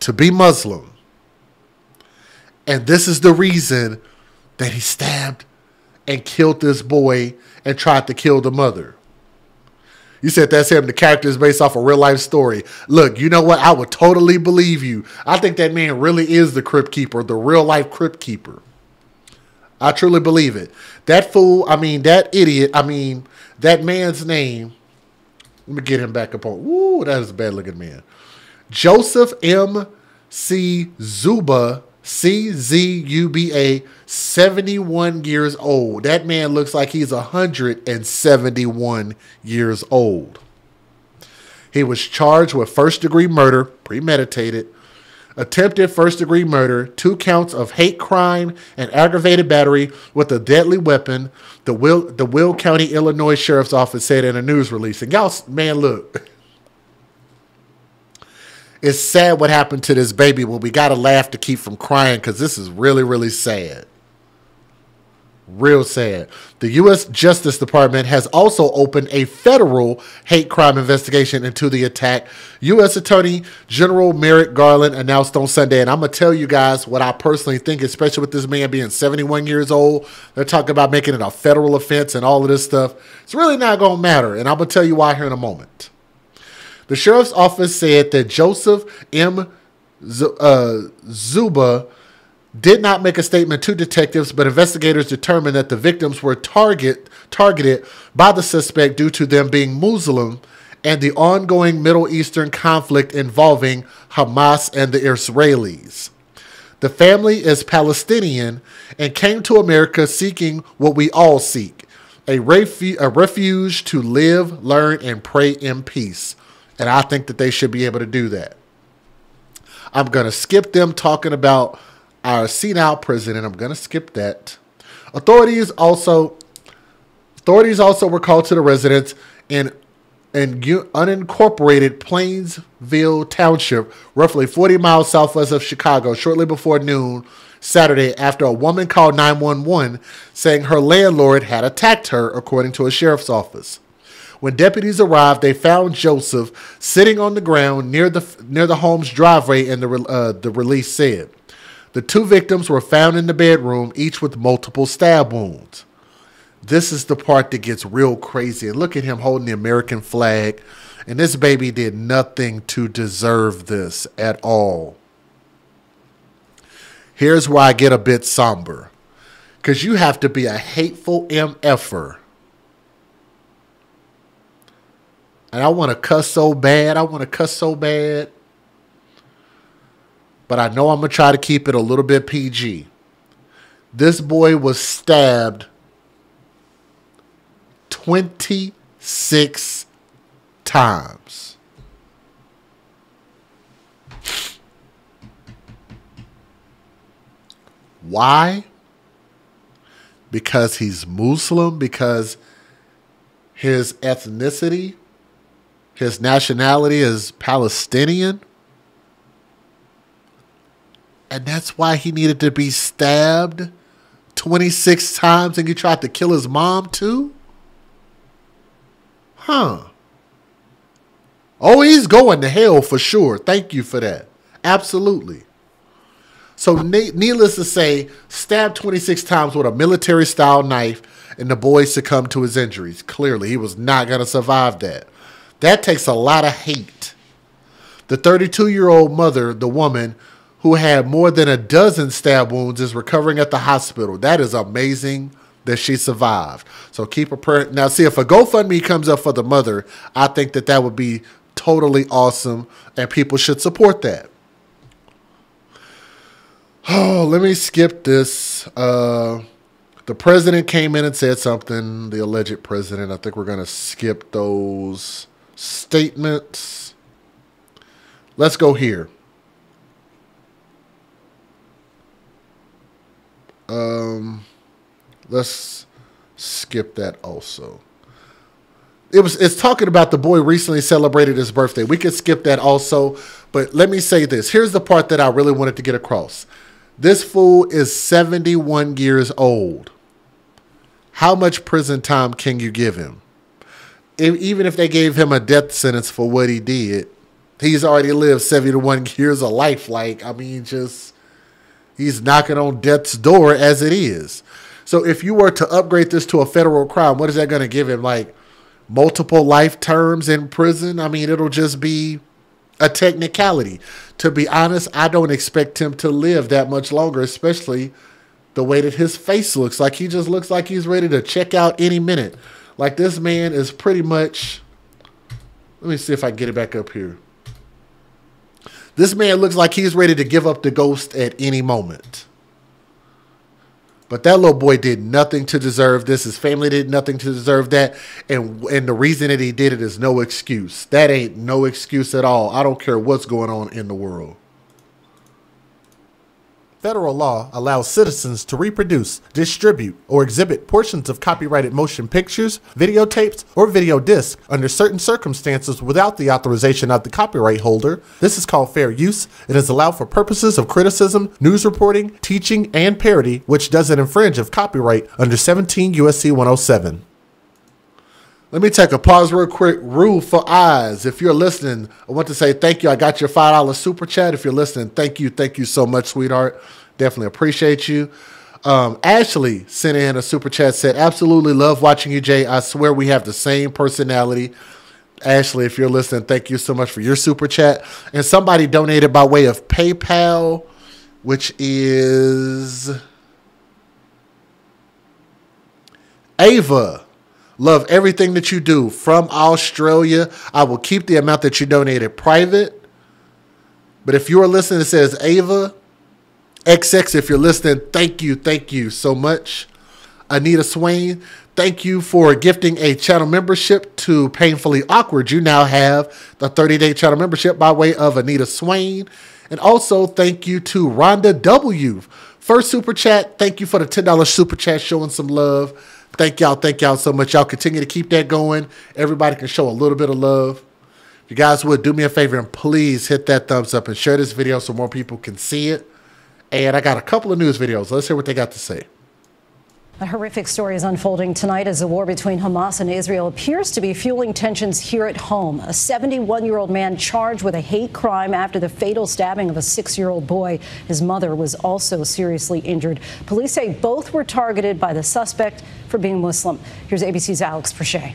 to be Muslim. And this is the reason that he stabbed and killed this boy and tried to kill the mother. You said that's him. The character is based off a real life story. Look, you know what? I would totally believe you. I think that man really is the Crypt Keeper, the real life Crypt Keeper. I truly believe it. That fool, I mean, that idiot, I mean, that man's name. Let me get him back up on. Woo, that is a bad-looking man. Joseph M. Czuba, C-Z-U-B-A, 71 years old. That man looks like he's 171 years old. He was charged with first-degree murder, premeditated, attempted first-degree murder, 2 counts of hate crime, and aggravated battery with a deadly weapon, the Will County Illinois Sheriff's Office said in a news release. And y'all, man, look. It's sad what happened to this baby, but we got to laugh to keep from crying because this is really, really sad. Real sad. The U.S. Justice Department has also opened a federal hate crime investigation into the attack. U.S. Attorney General Merrick Garland announced on Sunday, and I'm going to tell you guys what I personally think, especially with this man being 71 years old. They're talking about making it a federal offense and all of this stuff. It's really not going to matter, and I'm going to tell you why here in a moment. The sheriff's office said that Joseph M. Czuba did not make a statement to detectives, but investigators determined that the victims were targeted by the suspect due to them being Muslim and the ongoing Middle Eastern conflict involving Hamas and the Israelis. The family is Palestinian and came to America seeking what we all seek, a refuge to live, learn, and pray in peace. And I think that they should be able to do that. I'm going to skip them talking about our senile prison, and I'm going to skip that. Authorities also were called to the residents in unincorporated Plainfield Township, roughly 40 miles southwest of Chicago, shortly before noon Saturday after a woman called 911 saying her landlord had attacked her, according to a sheriff's office. When deputies arrived, they found Joseph sitting on the ground near the home's driveway, and the release said. The 2 victims were found in the bedroom, each with multiple stab wounds. This is the part that gets real crazy. And look at him holding the American flag. And this baby did nothing to deserve this at all. Here's where I get a bit somber. Because you have to be a hateful MFer. And I want to cuss so bad. But I know I'm going to try to keep it a little bit PG. This boy was stabbed 26 times. Why? Because he's Muslim, because his ethnicity, his nationality is Palestinian. And that's why he needed to be stabbed 26 times, and you tried to kill his mom too? Huh. Oh, he's going to hell for sure. Thank you for that. Absolutely. So needless to say, stabbed 26 times with a military-style knife, and the boy succumbed to his injuries. Clearly, he was not going to survive that. That takes a lot of hate. The 32-year-old mother, the woman, who had more than a dozen stab wounds, is recovering at the hospital. That is amazing that she survived. So keep a prayer. Now, see, if a GoFundMe comes up for the mother, I think that that would be totally awesome, and people should support that. Oh, let me skip this. The president came in and said something, the alleged president. I think we're going to skip those statements. Let's go here. Let's skip that also. It's talking about the boy recently celebrated his birthday. We could skip that also, but let me say this. Here's the part that I really wanted to get across. This fool is 71 years old. How much prison time can you give him? Even if they gave him a death sentence for what he did, he's already lived 71 years of life. Like, I mean, just... he's knocking on death's door as it is. So if you were to upgrade this to a federal crime, what is that going to give him? Like multiple life terms in prison? I mean, it'll just be a technicality. To be honest, I don't expect him to live that much longer, especially the way that his face looks. Like he just looks like he's ready to check out any minute. Like this man is pretty much... let me see if I can get it back up here. This man looks like he's ready to give up the ghost at any moment. But that little boy did nothing to deserve this. His family did nothing to deserve that. And the reason that he did it is no excuse. That ain't no excuse at all. I don't care what's going on in the world. Federal law allows citizens to reproduce, distribute, or exhibit portions of copyrighted motion pictures, videotapes, or video discs under certain circumstances without the authorization of the copyright holder. This is called fair use and is allowed for purposes of criticism, news reporting, teaching, and parody, which doesn't infringe of copyright under 17 U.S.C. 107. Let me take a pause real quick. Rule for eyes. If you're listening, I want to say thank you. I got your $5 super chat. If you're listening, thank you. Thank you so much, sweetheart. Definitely appreciate you. Ashley sent in a super chat, said, absolutely love watching you, Jay. I swear we have the same personality. Ashley, if you're listening, thank you so much for your super chat. And somebody donated by way of PayPal, which is Ava. Love everything that you do from Australia. I will keep the amount that you donated private. But if you are listening, it says Ava. XX, if you're listening, thank you so much. Anita Swain, thank you for gifting a channel membership to Painfully Awkward. You now have the 30-day channel membership by way of Anita Swain. And also thank you to Rhonda W. First super chat, thank you for the $10 super chat showing some love. Thank y'all so much. Y'all continue to keep that going. Everybody can show a little bit of love. If you guys would, do me a favor and please hit that thumbs up and share this video so more people can see it. And I got a couple of news videos. Let's hear what they got to say. A horrific story is unfolding tonight as the war between Hamas and Israel appears to be fueling tensions here at home. A 71-year-old man charged with a hate crime after the fatal stabbing of a 6-year-old boy. His mother was also seriously injured. Police say both were targeted by the suspect for being Muslim. Here's ABC's Alex Prochet.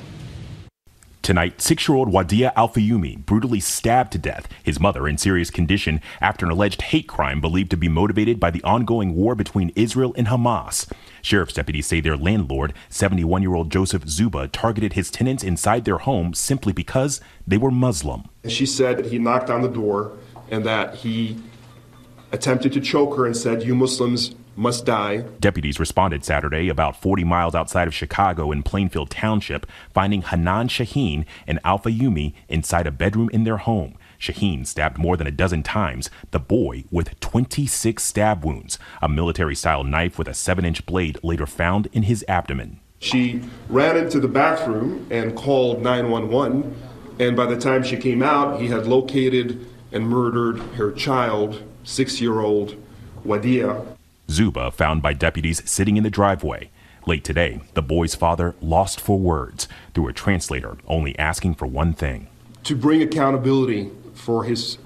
Tonight, 6-year-old Wadea Al-Fayoumi brutally stabbed to death, his mother in serious condition, after an alleged hate crime believed to be motivated by the ongoing war between Israel and Hamas. Sheriff's deputies say their landlord, 71-year-old Joseph Czuba, targeted his tenants inside their home simply because they were Muslim. She said that he knocked on the door and that he attempted to choke her and said, "You Muslims must die." Deputies responded Saturday about 40 miles outside of Chicago in Plainfield Township, finding Hanan Shaheen and Al-Fayoumi inside a bedroom in their home. Shaheen stabbed more than a dozen times, the boy with 26 stab wounds. A military-style knife with a 7-inch blade later found in his abdomen. She ran into the bathroom and called 911, and by the time she came out, he had located and murdered her child, 6-year-old Wadea. Czuba found by deputies sitting in the driveway. Late today, the boy's father lost for words through a translator, only asking for one thing: to bring accountability for his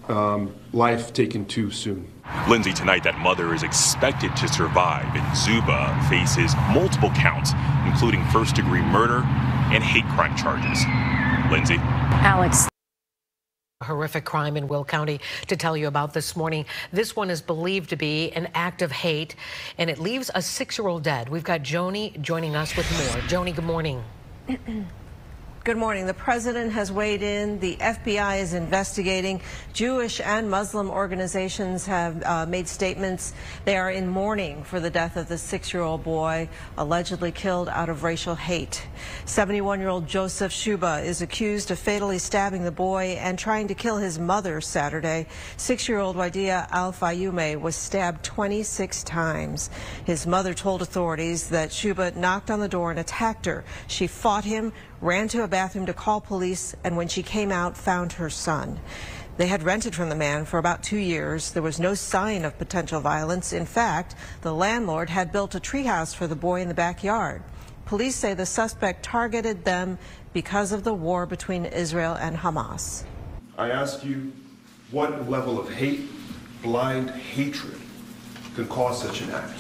life taken too soon. Lindsay, tonight that mother is expected to survive, and Czuba faces multiple counts, including first-degree murder and hate crime charges. Lindsay. Alex. A horrific crime in Will County to tell you about this morning. This one is believed to be an act of hate, and it leaves a 6-year-old dead. We've got Joni joining us with more. Joni, good morning. Good morning. The president has weighed in. The FBI is investigating. Jewish and Muslim organizations have made statements. They are in mourning for the death of the 6-year-old boy allegedly killed out of racial hate. 71-year-old Joseph Czuba is accused of fatally stabbing the boy and trying to kill his mother Saturday. 6-year-old Wadea Al-Fayoumi was stabbed 26 times. His mother told authorities that Czuba knocked on the door and attacked her. She fought him, ran to a bathroom to call police, and when she came out, found her son. They had rented from the man for about 2 years. There was no sign of potential violence. In fact, the landlord had built a treehouse for the boy in the backyard. Police say the suspect targeted them because of the war between Israel and Hamas. I ask you, what level of hate, blind hatred, could cause such an act?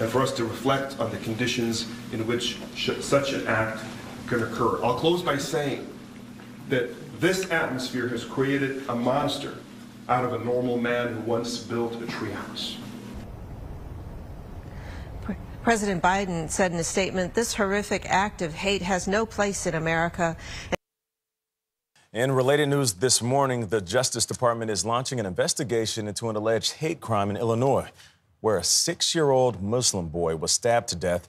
And for us to reflect on the conditions in which such an act can occur. I'll close by saying that this atmosphere has created a monster out of a normal man who once built a treehouse. President Biden said in a statement, "This horrific act of hate has no place in America." In related news this morning, the Justice Department is launching an investigation into an alleged hate crime in Illinois. where a 6-year-old Muslim boy was stabbed to death.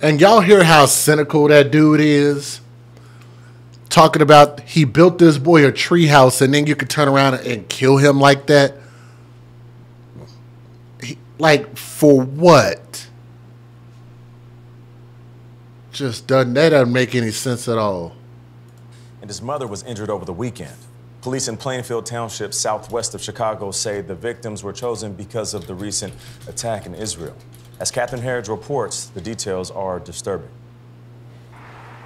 And y'all hear how cynical that dude is? Talking about he built this boy a treehouse and then you could turn around and kill him like that? Like, for what? That doesn't make any sense at all. And his mother was injured over the weekend. Police in Plainfield Township, southwest of Chicago, say the victims were chosen because of the recent attack in Israel. As Captain Harridge reports, the details are disturbing.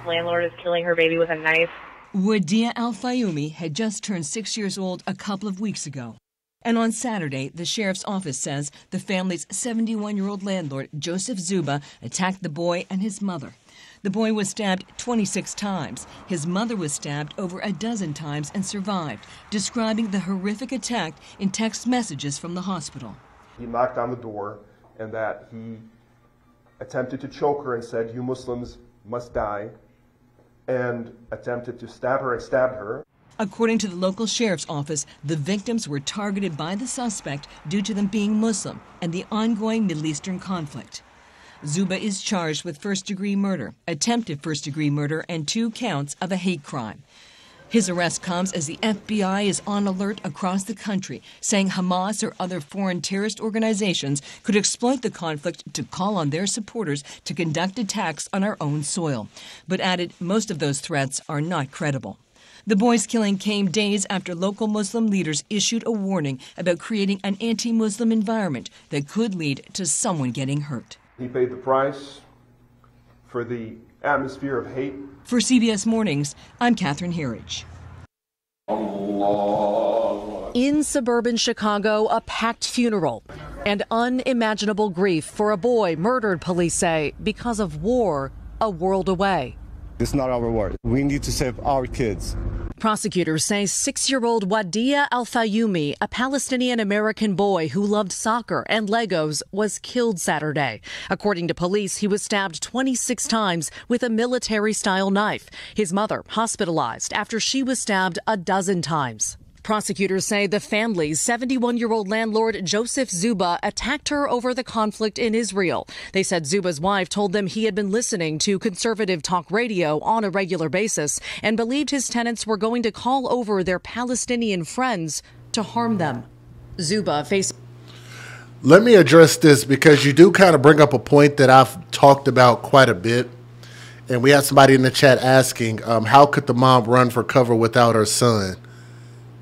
Landlord is killing her baby with a knife. Wadea Al-Fayoumi had just turned 6 years old a couple of weeks ago. And on Saturday, the sheriff's office says the family's 71-year-old landlord, Joseph Czuba, attacked the boy and his mother. The boy was stabbed 26 times. His mother was stabbed over a dozen times and survived, describing the horrific attack in text messages from the hospital. He knocked on the door and that he attempted to choke her and said, "You Muslims must die," and attempted to stab her and stabbed her. According to the local sheriff's office, the victims were targeted by the suspect due to them being Muslim and the ongoing Middle Eastern conflict. Czuba is charged with first-degree murder, attempted first-degree murder, and 2 counts of a hate crime. His arrest comes as the FBI is on alert across the country, saying Hamas or other foreign terrorist organizations could exploit the conflict to call on their supporters to conduct attacks on our own soil, but added most of those threats are not credible. The boy's killing came days after local Muslim leaders issued a warning about creating an anti-Muslim environment that could lead to someone getting hurt. He paid the price for the atmosphere of hate. For CBS Mornings, I'm Catherine Harridge. In suburban Chicago, a packed funeral and unimaginable grief for a boy murdered, police say, because of war a world away. It's not our war. We need to save our kids. Prosecutors say 6-year-old Wadea Al-Fayoumi, a Palestinian-American boy who loved soccer and Legos, was killed Saturday. According to police, he was stabbed 26 times with a military-style knife. His mother hospitalized after she was stabbed a dozen times. Prosecutors say the family's 71-year-old landlord, Joseph Czuba, attacked her over the conflict in Israel. They said Zuba's wife told them he had been listening to conservative talk radio on a regular basis and believed his tenants were going to call over their Palestinian friends to harm them. Czuba faced... Let me address this because you do kind of bring up a point that I've talked about quite a bit. And we had somebody in the chat asking, how could the mom run for cover without her son?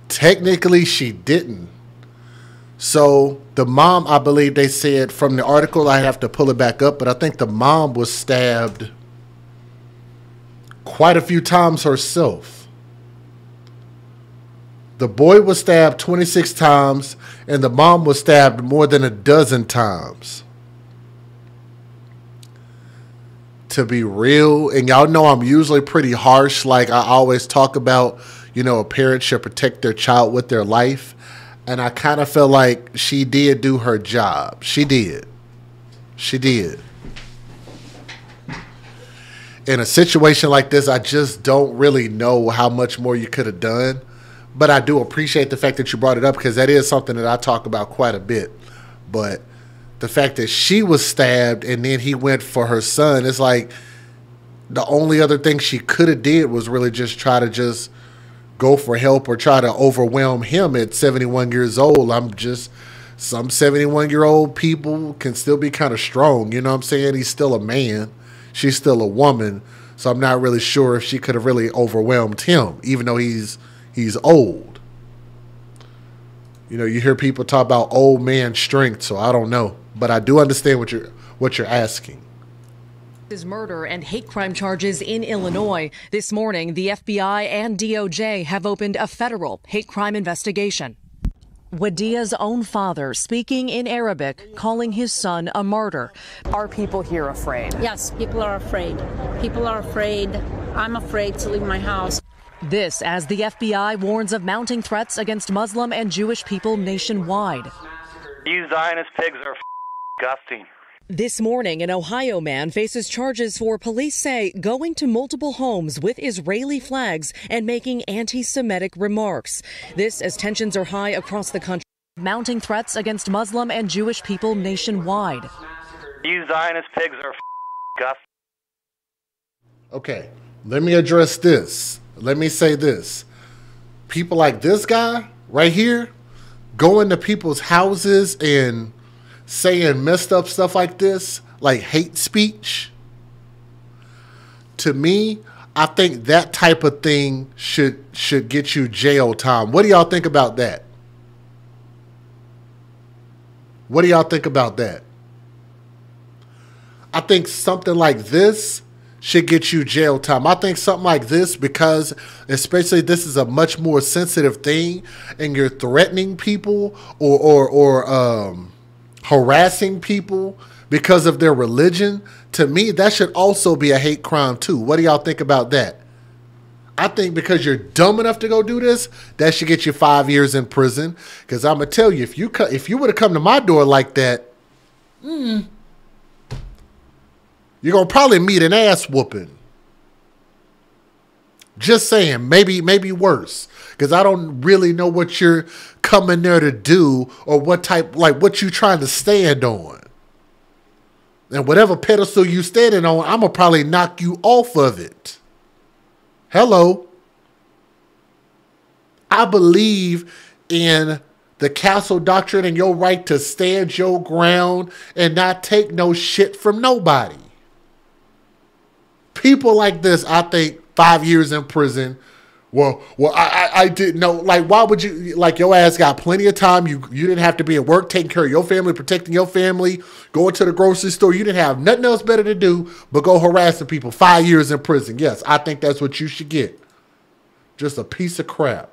Technically, she didn't. So the mom, I believe they said from the article, I have to pull it back up, but I think the mom was stabbed quite a few times herself. The boy was stabbed 26 times, and the mom was stabbed more than a dozen times. To be real, and y'all know I'm usually pretty harsh, like I always talk about, you know, a parent should protect their child with their life. And I kind of feel like she did do her job. She did. She did. In a situation like this, I just don't really know how much more you could have done. But I do appreciate the fact that you brought it up because that is something that I talk about quite a bit. But the fact that she was stabbed and then he went for her son, it's like the only other thing she could have did was really just try to just go for help or try to overwhelm him at 71 years old. Some 71-year-old people can still be kind of strong. You know what I'm saying? He's still a man. She's still a woman. So I'm not really sure if she could have really overwhelmed him, even though he's old. You know, you hear people talk about old man strength, so I don't know. But I do understand what you're asking. His murder and hate crime charges in Illinois. This morning, the FBI and DOJ have opened a federal hate crime investigation. Wadea's own father speaking in Arabic, calling his son a martyr. Are people here afraid? Yes, people are afraid. People are afraid. I'm afraid to leave my house. This as the FBI warns of mounting threats against Muslim and Jewish people nationwide. You Zionist pigs are disgusting. This morning, an Ohio man faces charges for, police say, going to multiple homes with Israeli flags and making anti-Semitic remarks. This as tensions are high across the country. Mounting threats against Muslim and Jewish people nationwide. You Zionist pigs are guff. Okay, let me address this. Let me say this. People like this guy right here go into people's houses and saying messed up stuff like this, like hate speech. To me, I think that type of thing should get you jail time. What do y'all think about that? What do y'all think about that? I think something like this should get you jail time. I think something like this, because especially this is a much more sensitive thing, and you're threatening people or harassing people because of their religion. To me, that should also be a hate crime too. What do y'all think about that? I think because you're dumb enough to go do this, that should get you 5 years in prison. Because I'm going to tell you, if you would have come to my door like that, you're going to probably meet an ass whooping. Just saying, maybe worse. Because I don't really know what you're coming there to do or what you're trying to stand on. And whatever pedestal you're standing on, I'm going to probably knock you off of it. Hello. I believe in the castle doctrine and your right to stand your ground and not take no shit from nobody. People like this, I think 5 years in prison. Well, I didn't know. Like, why would you? Like, your ass got plenty of time. You didn't have to be at work taking care of your family, protecting your family, going to the grocery store. You didn't have nothing else better to do but go harassing people. 5 years in prison. Yes, I think that's what you should get. Just a piece of crap.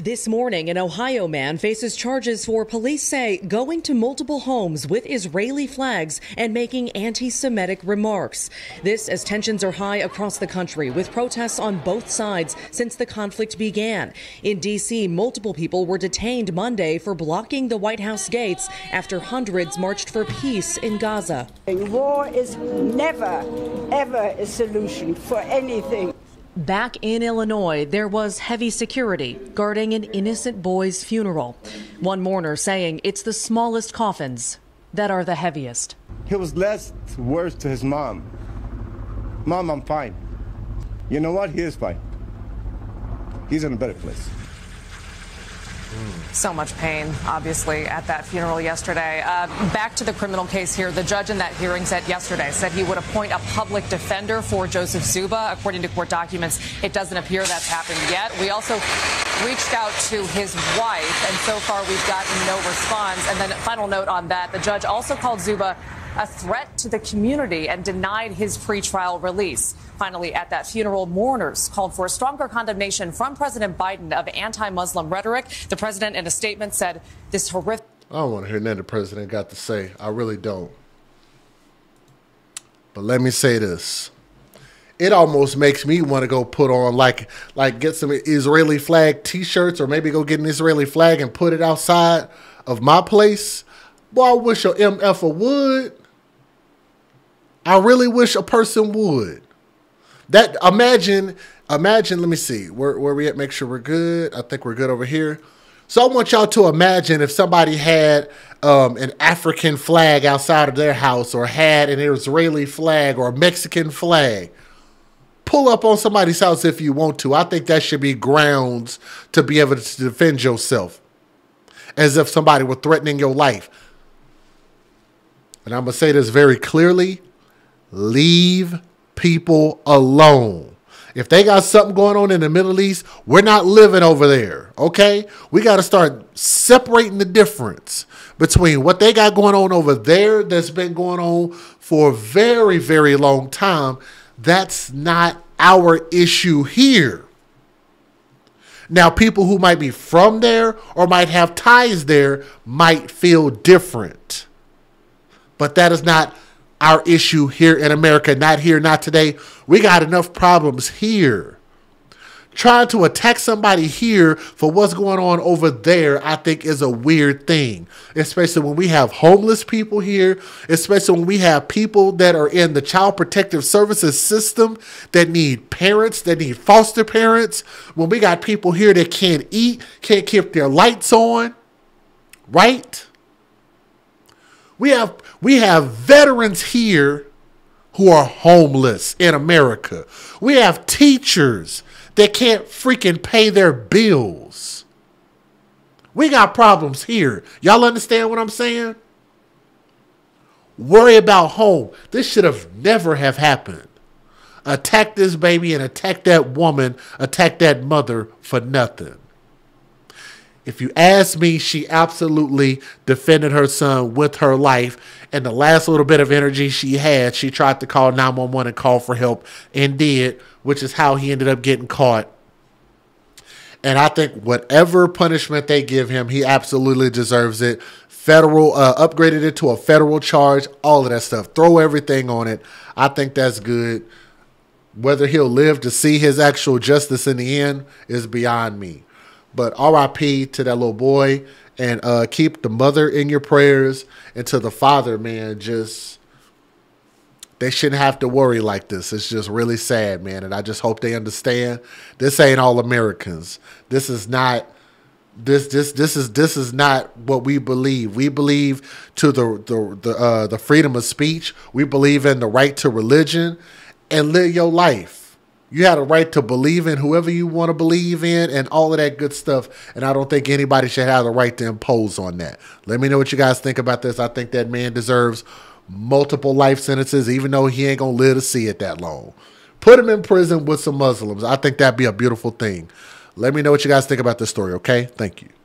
This morning, an Ohio man faces charges for, police say, going to multiple homes with Israeli flags and making anti-Semitic remarks. This as tensions are high across the country with protests on both sides since the conflict began. In D.C., multiple people were detained Monday for blocking the White House gates after hundreds marched for peace in Gaza. War is never, ever a solution for anything. Back in Illinois, there was heavy security guarding an innocent boy's funeral. One mourner saying it's the smallest coffins that are the heaviest. He was last words to his mom. Mom, I'm fine. You know what? He is fine. He's in a better place. So much pain, obviously, at that funeral yesterday. Back to the criminal case here. The judge in that hearing said yesterday he would appoint a public defender for Joseph Czuba. According to court documents, it doesn't appear that's happened yet. We also reached out to his wife, and so far we've gotten no response. And then final note on that, the judge also called Czuba a threat to the community and denied his pretrial release. Finally, at that funeral, mourners called for a stronger condemnation from President Biden of anti-Muslim rhetoric. The president, in a statement, said this horrific... I don't want to hear nothing the president got to say. I really don't. But let me say this. It almost makes me want to go put on, like get some Israeli flag T-shirts, or maybe go get an Israeli flag and put it outside of my place. Boy, I wish a MFer would. I really wish a person would. That imagine. Let me see where we at. Make sure we're good. I think we're good over here. So I want y'all to imagine if somebody had an African flag outside of their house, or had an Israeli flag or a Mexican flag. Pull up on somebody's house if you want to. I think that should be grounds to be able to defend yourself, as if somebody were threatening your life. And I'm going to say this very clearly. Leave people alone. If they got something going on in the Middle East, we're not living over there. Okay? We got to start separating the difference between what they got going on over there that's been going on for a very, very long time. That's not our issue here. Now, people who might be from there or might have ties there might feel different. But that is not our issue here in America. Not here, not today. We got enough problems here. Trying to attack somebody here for what's going on over there, I think, is a weird thing. Especially when we have homeless people here. Especially when we have people that are in the child protective services system that need parents, that need foster parents. When we got people here that can't eat, can't keep their lights on. right? We have veterans here who are homeless in America. We have teachers that can't freaking pay their bills. We got problems here. Y'all understand what I'm saying? Worry about home. This should have never have happened. Attack this baby and attack that woman, attack that mother for nothing. If you ask me, she absolutely defended her son with her life. And the last little bit of energy she had, she tried to call 911 and call for help and did, which is how he ended up getting caught. And I think whatever punishment they give him, he absolutely deserves it. Federal, upgraded it to a federal charge, all of that stuff. Throw everything on it. I think that's good. Whether he'll live to see his actual justice in the end is beyond me. But RIP to that little boy, and keep the mother in your prayers, and to the father, man. Just, they shouldn't have to worry like this. It's just really sad, man. And I just hope they understand this ain't all Americans. This is not this is not what we believe. We believe to the freedom of speech. We believe in the right to religion and live your life. You had a right to believe in whoever you want to believe in and all of that good stuff. And I don't think anybody should have the right to impose on that. Let me know what you guys think about this. I think that man deserves multiple life sentences, even though he ain't going to live to see it that long. Put him in prison with some Muslims. I think that'd be a beautiful thing. Let me know what you guys think about this story, okay? Thank you.